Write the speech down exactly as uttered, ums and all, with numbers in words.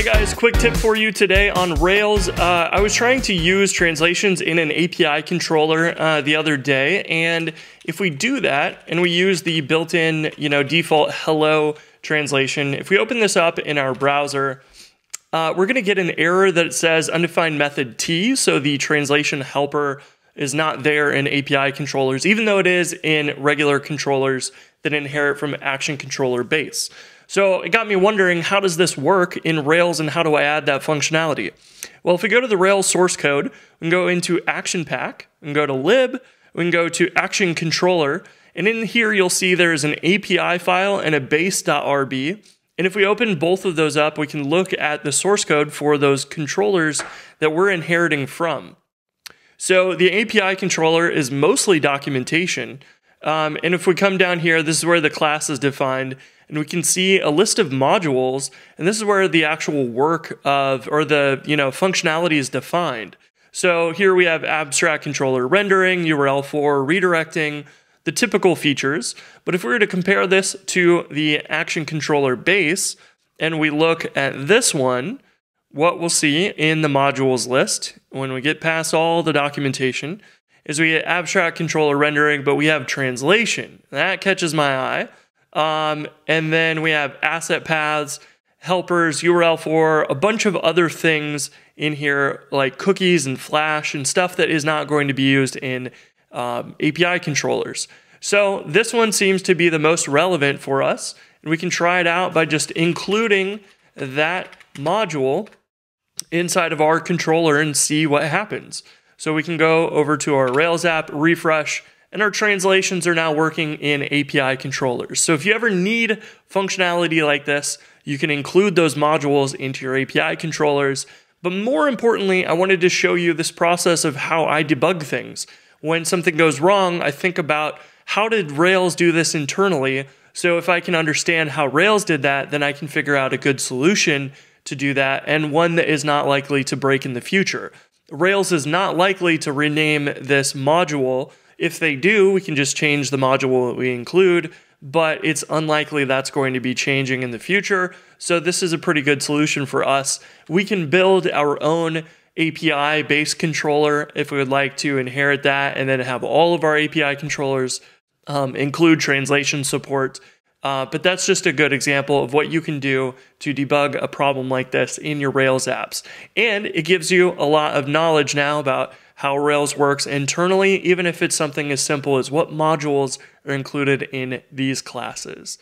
Hey guys, quick tip for you today on Rails. Uh, I was trying to use translations in an A P I controller uh, the other day, and if we do that and we use the built-in, you know, default hello translation, if we open this up in our browser, uh, we're going to get an error that it says undefined method T, so the translation helper is not there in A P I controllers, even though it is in regular controllers that inherit from Action Controller base. So it got me wondering, how does this work in Rails and how do I add that functionality? Well, if we go to the Rails source code, we can go into Action Pack, we can go to lib, we can go to Action Controller, and in here you'll see there's an A P I file and a base.rb. And if we open both of those up, we can look at the source code for those controllers that we're inheriting from. So the A P I controller is mostly documentation. Um, and if we come down here, this is where the class is defined, and we can see a list of modules, and this is where the actual work of, or the, you know, functionality is defined. So here we have abstract controller rendering, U R L for redirecting, the typical features. But if we were to compare this to the Action Controller base, and we look at this one, what we'll see in the modules list, when we get past all the documentation, is we get abstract controller rendering, but we have translation. That catches my eye. Um, and then we have asset paths, helpers, U R L for a bunch of other things in here, like cookies and Flash and stuff that is not going to be used in um, A P I controllers. So this one seems to be the most relevant for us. And we can try it out by just including that module inside of our controller and see what happens. So we can go over to our Rails app, refresh, and our translations are now working in A P I controllers. So if you ever need functionality like this, you can include those modules into your A P I controllers. But more importantly, I wanted to show you this process of how I debug things. When something goes wrong, I think about how did Rails do this internally? So if I can understand how Rails did that, then I can figure out a good solution to do that and one that is not likely to break in the future. Rails is not likely to rename this module. If they do, we can just change the module that we include, but it's unlikely that's going to be changing in the future. So this is a pretty good solution for us. We can build our own A P I-based controller if we would like to inherit that, and then have all of our A P I controllers um, include translation support. Uh, but that's just a good example of what you can do to debug a problem like this in your Rails apps. And it gives you a lot of knowledge now about how Rails works internally, even if it's something as simple as what modules are included in these classes.